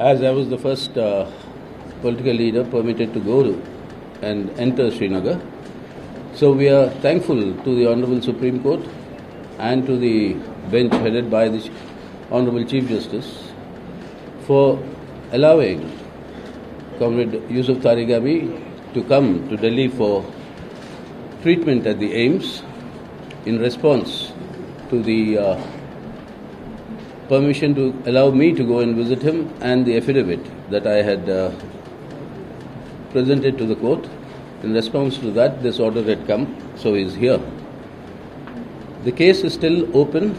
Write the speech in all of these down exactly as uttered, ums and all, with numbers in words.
as I was the first uh, political leader permitted to go to and enter Srinagar. So we are thankful to the Honorable Supreme Court and to the bench headed by the Honorable Chief Justice for allowing Comrade Yousuf Tarigami to come to Delhi for treatment at the AIIMS in response to the uh, permission to allow me to go and visit him and the affidavit that I had uh, presented to the court. In response to that, this order had come, so he is here. The case is still open.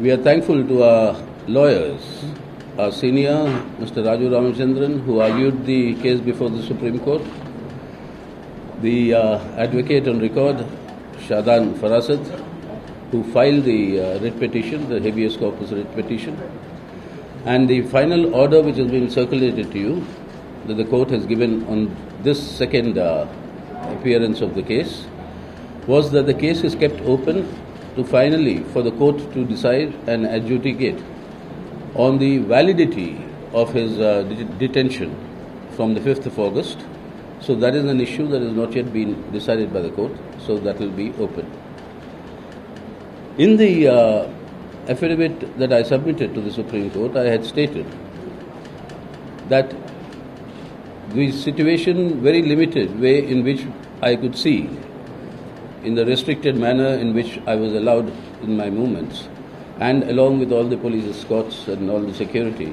We are thankful to our lawyers, our senior, Mister Raju Ramachandran, who argued the case before the Supreme Court, the uh, advocate on record, Shadan Farasat, who filed the uh, writ petition, the habeas corpus writ petition, and the final order which has been circulated to you, that the court has given on this second uh, appearance of the case, was that the case is kept open to finally for the court to decide and adjudicate on the validity of his uh, de detention from the fifth of August. So that is an issue that has not yet been decided by the court, so that will be open. In the uh, affidavit that I submitted to the Supreme Court, I had stated that the situation, very limited way in which I could see, in the restricted manner in which I was allowed in my movements, and along with all the police escorts and all the security.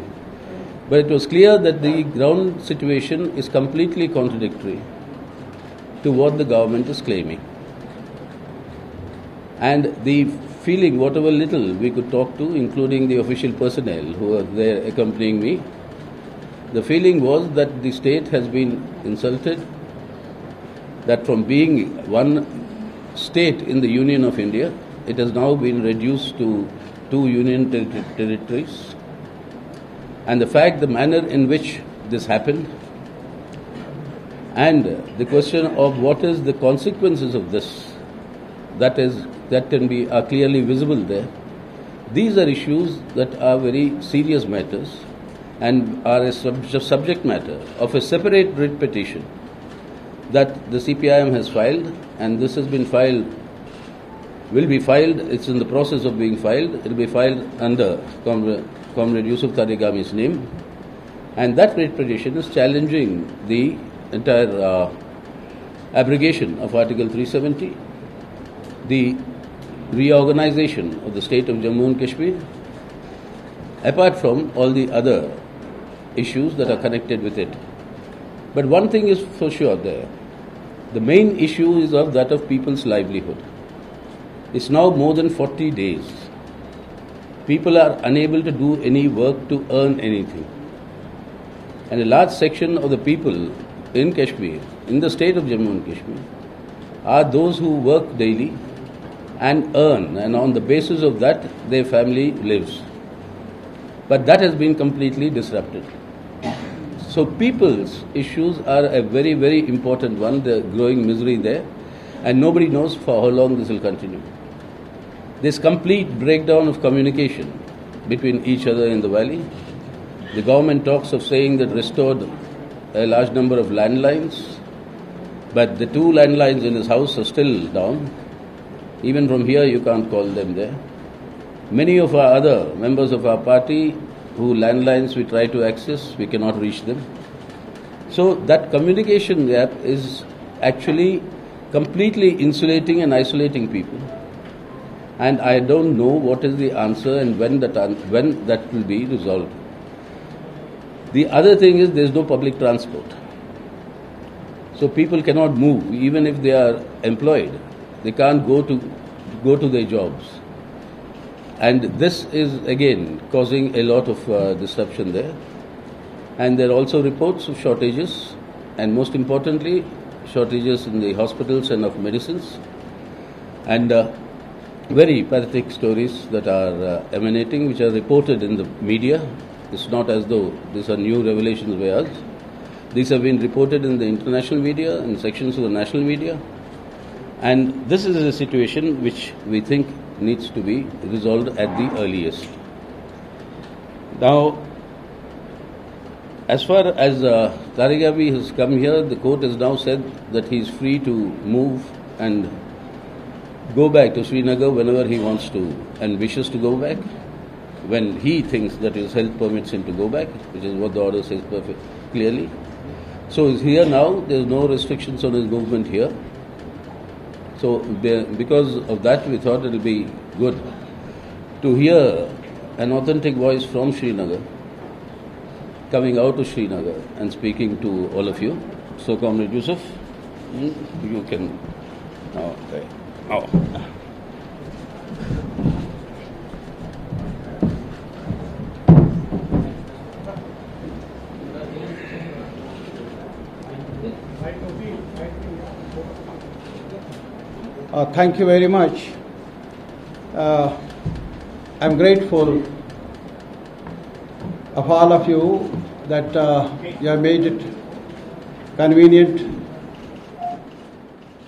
But it was clear that the ground situation is completely contradictory to what the government is claiming. And the feeling, whatever little we could talk to, including the official personnel who were there accompanying me, the feeling was that the state has been insulted, that from being one state in the Union of India, it has now been reduced to two union ter ter territories. And the fact, the manner in which this happened, and the question of what is the consequences of this, that is, that can be are clearly visible there. These are issues that are very serious matters and are a sub subject matter of a separate writ petition that the C P I M has filed, and this has been filed, will be filed, it's in the process of being filed, it will be filed under Comrade, Comrade Yousuf Tarigami's name, and that writ petition is challenging the entire uh, abrogation of Article three seventy, the reorganization of the state of Jammu and Kashmir, apart from all the other issues that are connected with it. But one thing is for sure there, the main issue is of that of people's livelihood. It's now more than forty days. People are unable to do any work to earn anything. And a large section of the people in Kashmir, in the state of Jammu and Kashmir, are those who work daily and earn, and on the basis of that their family lives. But that has been completely disrupted. So people's issues are a very, very important one, the growing misery there, and nobody knows for how long this will continue. This complete breakdown of communication between each other in the valley. The government talks of saying that restored a large number of landlines, but the two landlines in his house are still down. Even from here you can't call them there. Many of our other members of our party who landlines we try to access, we cannot reach them. So that communication gap is actually completely insulating and isolating people. And I don't know what is the answer and when that, when that will be resolved. The other thing is there is no public transport. So people cannot move, even if they are employed. They can't go to, go to their jobs. And this is again causing a lot of uh, disruption there. And there are also reports of shortages, and most importantly, shortages in the hospitals and of medicines, and uh, very pathetic stories that are uh, emanating, which are reported in the media. It's not as though these are new revelations by us. These have been reported in the international media and sections of the national media. And this is a situation which we think needs to be resolved at the earliest. Now, as far as uh, Tarigami has come here, the court has now said that he is free to move and go back to Srinagar whenever he wants to and wishes to go back, when he thinks that his health permits him to go back, which is what the order says perfect, clearly. So he's here now, there's no restrictions on his movement here. So there, because of that, we thought it would be good to hear an authentic voice from Srinagar, coming out to Srinagar and speaking to all of you. So, Comrade Yousuf, you can... Okay. Oh. Uh, thank you very much. Uh, I'm grateful of all of you that uh, you have made it convenient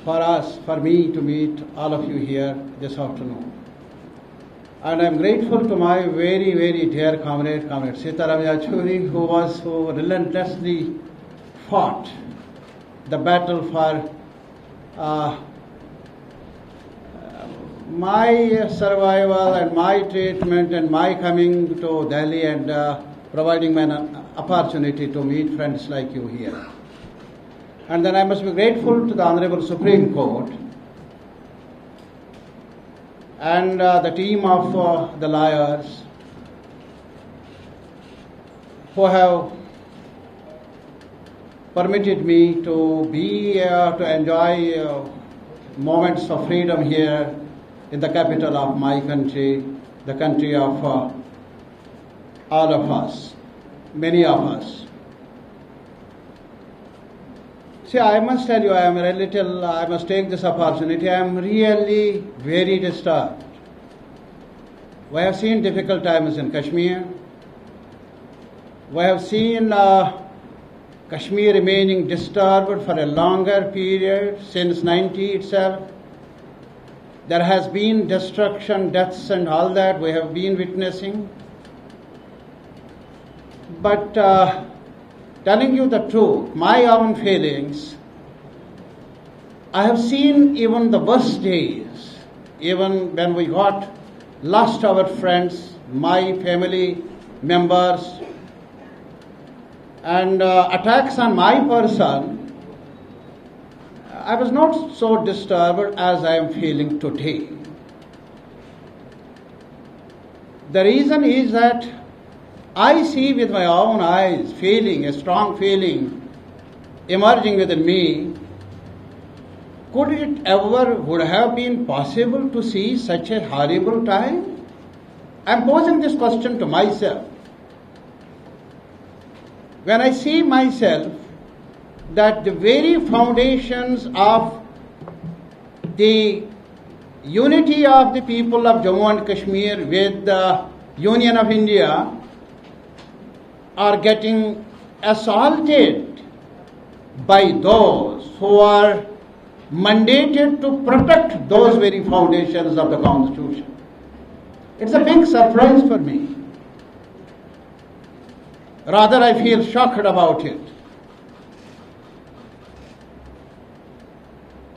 for us, for me to meet all of you here this afternoon. And I am grateful to my very, very dear comrade, comrade Sitaram Yechury, who was who relentlessly fought the battle for uh, my survival and my treatment and my coming to Delhi and uh, providing me an opportunity to meet friends like you here. And then I must be grateful to the Honorable Supreme Court and uh, the team of uh, the lawyers who have permitted me to be, uh, to enjoy uh, moments of freedom here in the capital of my country, the country of uh, all of us, many of us. See, I must tell you, I am a little, I must take this opportunity, I am really very disturbed. We have seen difficult times in Kashmir. We have seen uh, Kashmir remaining disturbed for a longer period since ninety itself. There has been destruction, deaths and all that we have been witnessing. But uh, telling you the truth, my own feelings, I have seen even the worst days, even when we got lost our friends, my family members, and uh, attacks on my person. I was not so disturbed as I am feeling today. The reason is that I see with my own eyes feeling, a strong feeling emerging within me. Could it ever would have been possible to see such a horrible time? I am posing this question to myself. When I see myself that the very foundations of the unity of the people of Jammu and Kashmir with the Union of India are getting assaulted by those who are mandated to protect those very foundations of the Constitution. It's a big surprise for me. Rather, I feel shocked about it.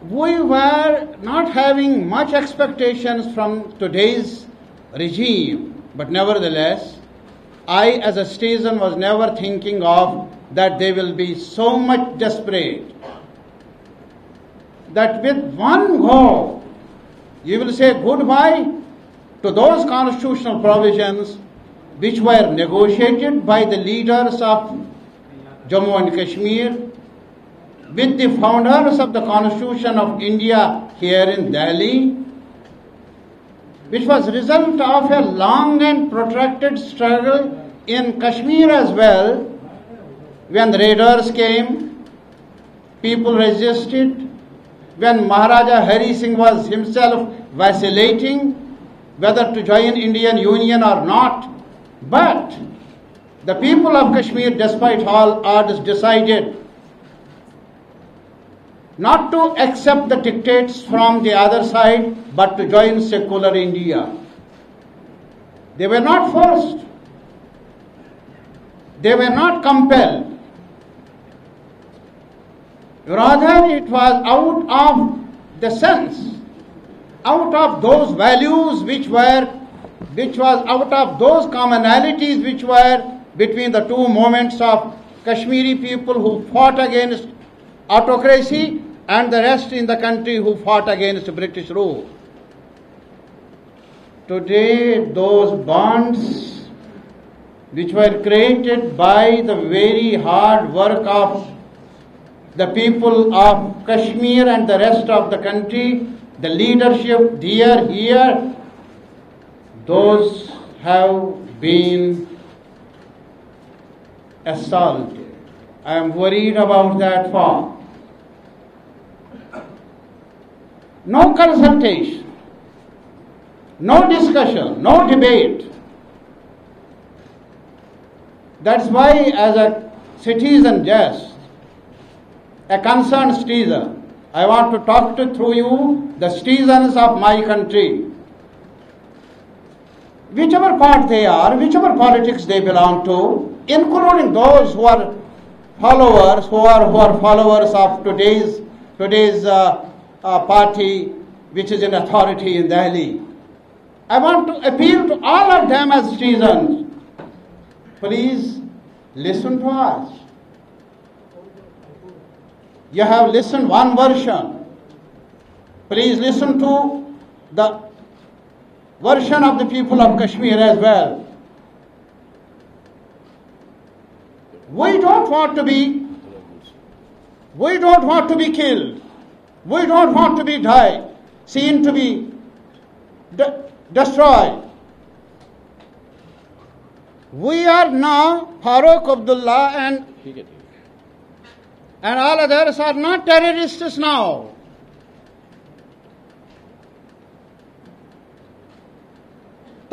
We were not having much expectations from today's regime, but nevertheless, I as a citizen was never thinking of that they will be so much desperate that with one go, you will say goodbye to those constitutional provisions which were negotiated by the leaders of Jammu and Kashmir with the founders of the Constitution of India here in Delhi, which was result of a long and protracted struggle in Kashmir as well. When the raiders came, people resisted. When Maharaja Hari Singh was himself vacillating whether to join Indian Union or not, but the people of Kashmir, despite all odds, decided not to accept the dictates from the other side, but to join secular India. They were not forced. They were not compelled. Rather, it was out of the sense, out of those values which were, which was out of those commonalities which were between the two movements of Kashmiri people who fought against autocracy and the rest in the country who fought against British rule. Today, those bonds which were created by the very hard work of the people of Kashmir and the rest of the country, the leadership there, here, those have been assaulted. I am worried about that fact. No consultation, no discussion, no debate. That's why, as a citizen, just a concerned citizen, I want to talk to through you the citizens of my country, whichever part they are, whichever politics they belong to, including those who are followers, who are who are followers of today's today's. Uh, A party which is in authority in Delhi. I want to appeal to all of them as citizens. Please listen to us. You have listened one version. Please listen to the version of the people of Kashmir as well. We don't want to be, we don't want to be killed. We don't want to be died, seen to be de- destroyed. We are now, Farooq Abdullah and, and all others are not terrorists now.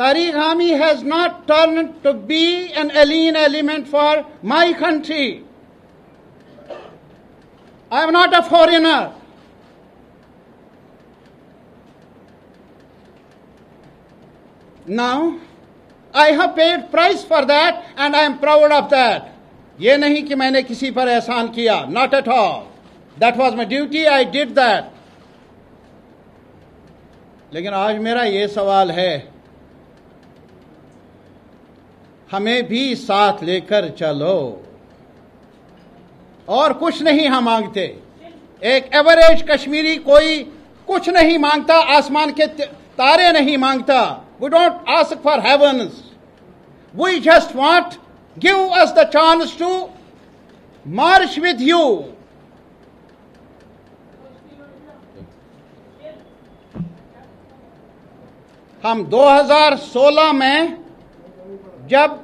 Tarigami has not turned to be an alien element for my country. I am not a foreigner. Now, I have paid price for that and I am proud of that. ये नहीं कि मैंने किसी पर एहसान किया. Not at all. That was my duty. I did that. लेकिन आज मेरा ये सवाल है, हमें भी साथ लेकर चलो. और कुछ नहीं हम मांगते. एक एवरेज कश्मीरी कोई कुछ नहीं मांगता. आसमान के तारे नहीं मांगता. We don't ask for heavens. We just want, give us the chance to march with you. हम twenty sixteen में, जब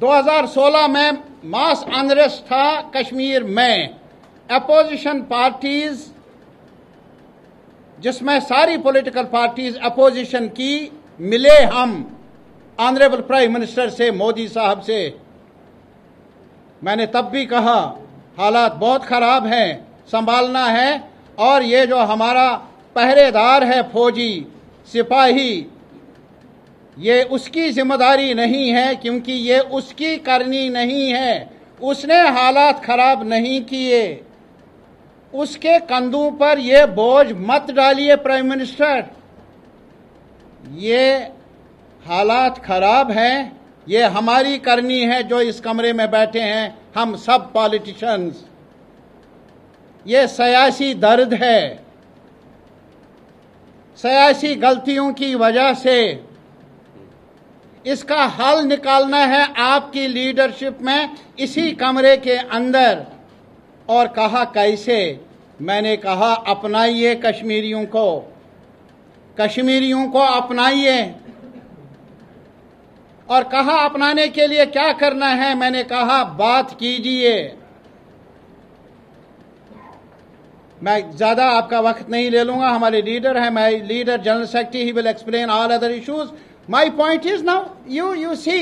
twenty sixteen में मास अनरेस्ट था कश्मीर में, अपोजिशन पार्टीज, जिसमें सारी पॉलिटिकल पार्टीज अपोजिशन की, ملے ہم آنریبل پرائم منسٹر سے, مودی صاحب سے. میں نے تب بھی کہا حالات بہت خراب ہیں, سنبھالنا ہے, اور یہ جو ہمارا پہرے دار ہے فوجی سپاہی, یہ اس کی ذمہ داری نہیں ہے, کیونکہ یہ اس کی کرنی نہیں ہے. اس نے حالات خراب نہیں کیے. اس کے کندھوں پر یہ بوجھ مت ڈالیے پرائم منسٹر. یہ حالات خراب ہیں, یہ ہماری کرنی ہے جو اس کمرے میں بیٹھے ہیں, ہم سب پالیٹیشنز. یہ سیاسی درد ہے. سیاسی غلطیوں کی وجہ سے اس کا حل نکالنا ہے آپ کی لیڈرشپ میں, اسی کمرے کے اندر. اور کہا کیسے؟ میں نے کہا اپنائیے کشمیریوں کو, کشمیریوں کو اپنائیے. اور کہا اپنانے کے لیے کیا کرنا ہے؟ میں نے کہا بات کیجئے. میں زیادہ آپ کا وقت نہیں لے لوں گا. ہمارے لیڈر ہیں, my leader general secretary, he will explain all other issues. My point is now you you see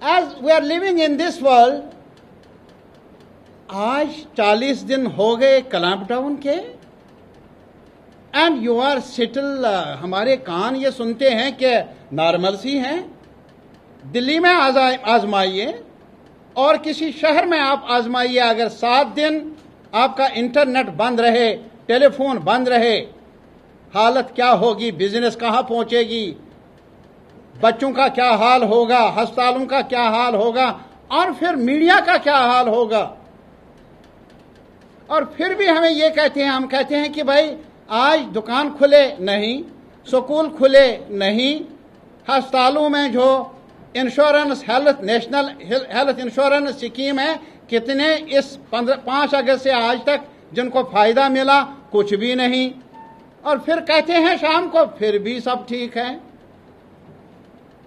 as we are living in this world. آج چالیس دن ہو گئے کلمپ ڈاؤن کے, اینڈ یو آر سٹل. ہمارے کان یہ سنتے ہیں کہ نارمل سی ہیں. دلی میں آزمائیے اور کسی شہر میں آپ آزمائیے. اگر سات دن آپ کا انٹرنیٹ بند رہے, ٹیلی فون بند رہے, حالت کیا ہوگی, بزنس کہاں پہنچے گی, بچوں کا کیا حال ہوگا, ہسپتالوں کا کیا حال ہوگا, اور پھر میڈیا کا کیا حال ہوگا. اور پھر بھی ہمیں یہ کہتے ہیں, ہم کہتے ہیں کہ بھائی آج دکان کھلے نہیں, سکول کھلے نہیں, ہسپتالوں میں جو insurance health national health insurance scheme ہے, کتنے اس پانچ اگست سے آج تک جن کو فائدہ ملا, کچھ بھی نہیں. اور پھر کہتے ہیں شام کو پھر بھی سب ٹھیک ہے.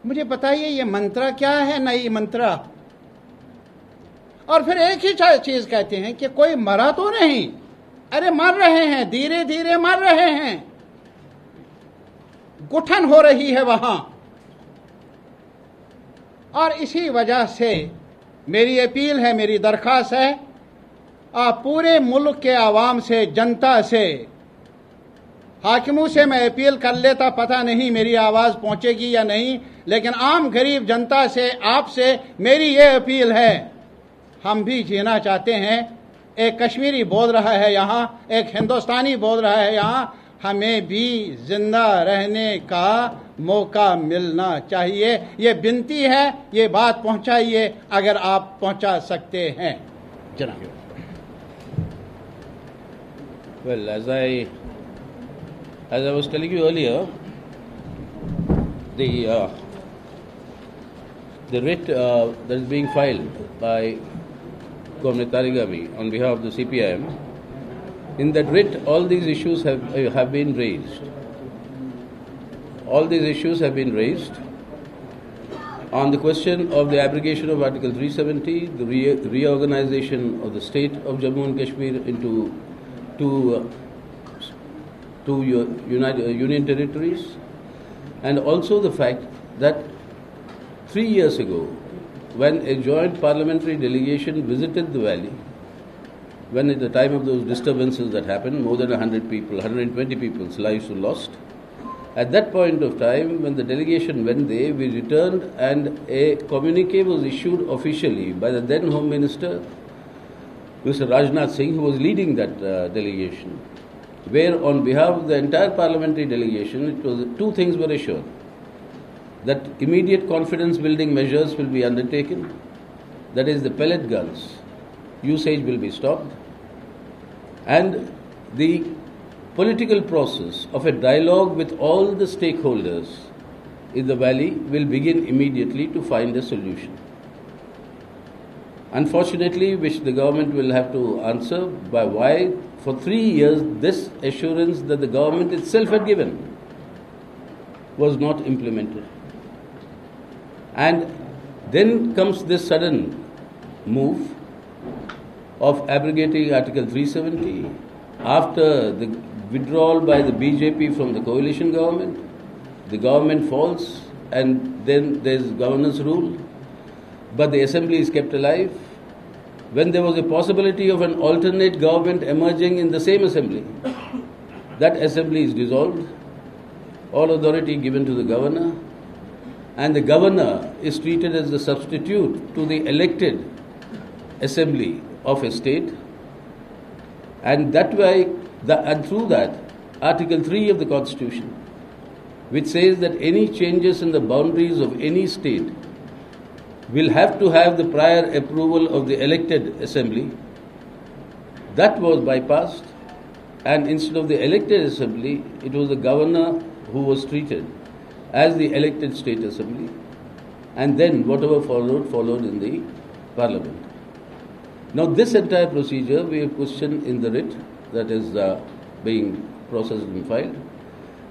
مجھے بتائیے یہ منترا کیا ہے, نئی منترا. اور پھر ایک ہی چیز کہتے ہیں کہ کوئی مرا تو نہیں. ارے مر رہے ہیں, دھیرے دھیرے مر رہے ہیں, گٹھن ہو رہی ہے وہاں. اور اسی وجہ سے میری اپیل ہے, میری درخواست ہے, آپ پورے ملک کے عوام سے, جنتا سے, حاکموں سے میں اپیل کر لیتا, پتہ نہیں میری آواز پہنچے گی یا نہیں, لیکن عام غریب جنتا سے, آپ سے میری یہ اپیل ہے. ہم بھی جینا چاہتے ہیں. ایک کشمیری بول رہا ہے یہاں, ایک ہندوستانی بول رہا ہے یہاں, ہمیں بھی زندہ رہنے کا موقع ملنا چاہیے. یہ بنتی ہے, یہ بات پہنچائیے اگر آپ پہنچا سکتے ہیں. جناب well, as I, as I was telling you earlier, the, uh, the writ uh, that is being filed by Governor Tarigami on behalf of the C P I M, in that writ, all these issues have uh, have been raised. All these issues have been raised on the question of the abrogation of Article three seventy, the re reorganization of the state of Jammu and Kashmir into two uh, two united uh, union territories, and also the fact that three years ago, when a joint parliamentary delegation visited the valley, when at the time of those disturbances that happened, more than one hundred people, one hundred twenty people's lives were lost. At that point of time, when the delegation went there, we returned and a communique was issued officially by the then Home Minister, Mister Rajnath Singh, who was leading that uh, delegation, where on behalf of the entire parliamentary delegation, it was two things were assured: that immediate confidence building measures will be undertaken, that is the pellet guns usage will be stopped, and the political process of a dialogue with all the stakeholders in the valley will begin immediately to find a solution. Unfortunately, which the government will have to answer by why for three years this assurance that the government itself had given was not implemented. And then comes this sudden move of abrogating Article three seventy after the withdrawal by the B J P from the coalition government. The government falls and then there is governance rule, but the assembly is kept alive when there was a possibility of an alternate government emerging in the same assembly. That assembly is dissolved, all authority given to the governor, and the governor is treated as the substitute to the elected assembly of a state, and that way the, and through that Article three of the Constitution, which says that any changes in the boundaries of any state will have to have the prior approval of the elected assembly, that was bypassed, and instead of the elected assembly it was the governor who was treated as the elected state assembly, and then whatever followed followed in the parliament. Now this entire procedure we have questioned in the writ that is uh, being processed and filed,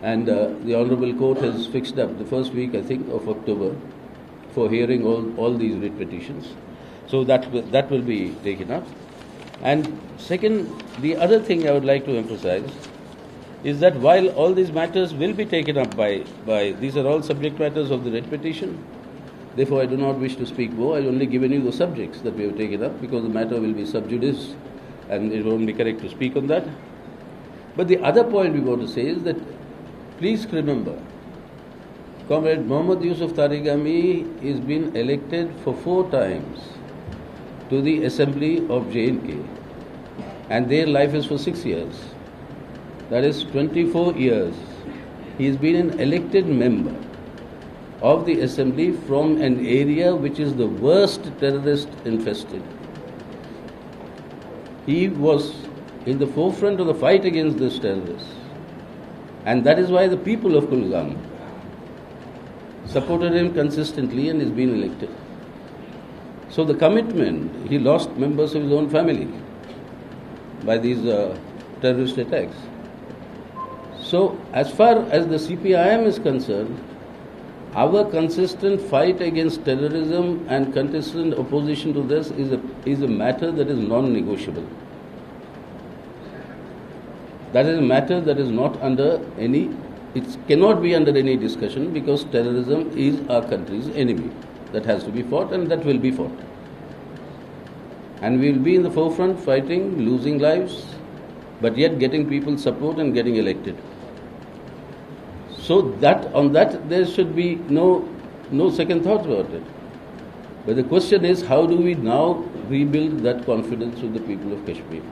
and uh, the Honourable Court has fixed up the first week, I think, of October for hearing all, all these writ petitions. So that will, that will be taken up. And second, the other thing I would like to emphasize is that while all these matters will be taken up by, by these are all subject matters of the writ petition, therefore, I do not wish to speak more. I have only given you the subjects that we have taken up because the matter will be sub judice and it won't be correct to speak on that. But the other point we want to say is that please remember Comrade Mohammed Yousuf Tarigami has been elected for four times to the Assembly of J N K, and their life is for six years. That is twenty-four years. He has been an elected member of the Assembly from an area which is the worst terrorist infested. He was in the forefront of the fight against this terrorists, and that is why the people of Kulgam supported him consistently and has been elected. So the commitment, he lost members of his own family by these uh, terrorist attacks. So as far as the C P I M is concerned, our consistent fight against terrorism and consistent opposition to this is a, is a matter that is non-negotiable. That is a matter that is not under any, it cannot be under any discussion, because terrorism is our country's enemy. That has to be fought, and that will be fought. And we will be in the forefront fighting, losing lives, but yet getting people's support and getting elected. So that on that there should be no, no second thought about it. But the question is, how do we now rebuild that confidence with the people of Kashmir?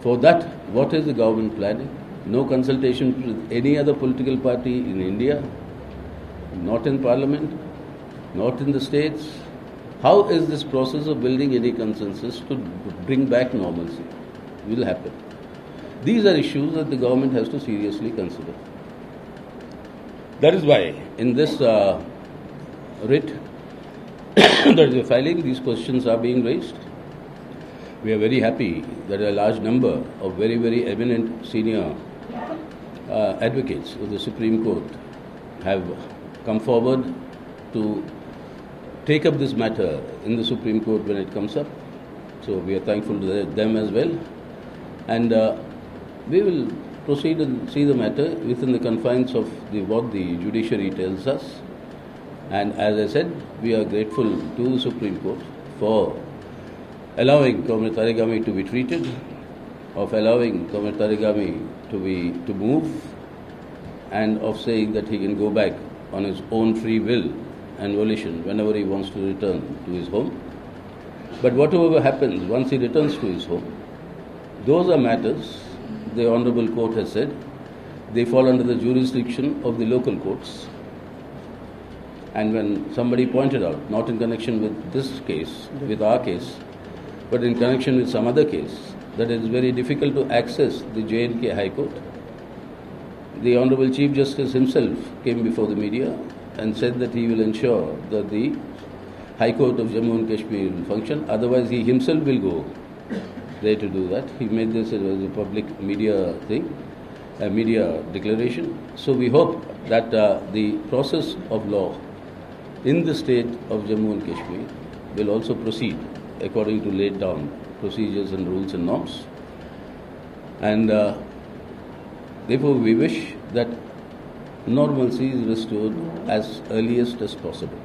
For that, what is the government planning? No consultation with any other political party in India, not in parliament, not in the states. How is this process of building any consensus to bring back normalcy? Will happen. These are issues that the government has to seriously consider. That is why in this uh, writ that we are filing, these questions are being raised. We are very happy that a large number of very, very eminent senior uh, advocates of the Supreme Court have come forward to take up this matter in the Supreme Court when it comes up. So we are thankful to them as well. And uh, we will proceed and see the matter within the confines of the, what the judiciary tells us. And as I said, we are grateful to the Supreme Court for allowing Comrade Tarigami to be treated, of allowing Comrade Tarigami to be to move, and of saying that he can go back on his own free will and volition whenever he wants to return to his home. But whatever happens once he returns to his home, those are matters, the Honorable Court has said, they fall under the jurisdiction of the local courts. And when somebody pointed out, not in connection with this case, with our case, but in connection with some other case, that it is very difficult to access the J N K High Court. The Honorable Chief Justice himself came before the media and said that he will ensure that the High Court of Jammu and Kashmir will function, otherwise he himself will go there to do that. He made this as a public media thing, a media declaration. So we hope that uh, the process of law in the state of Jammu and Kashmir will also proceed according to laid down procedures and rules and norms. And uh, therefore we wish that normalcy is restored as earliest as possible.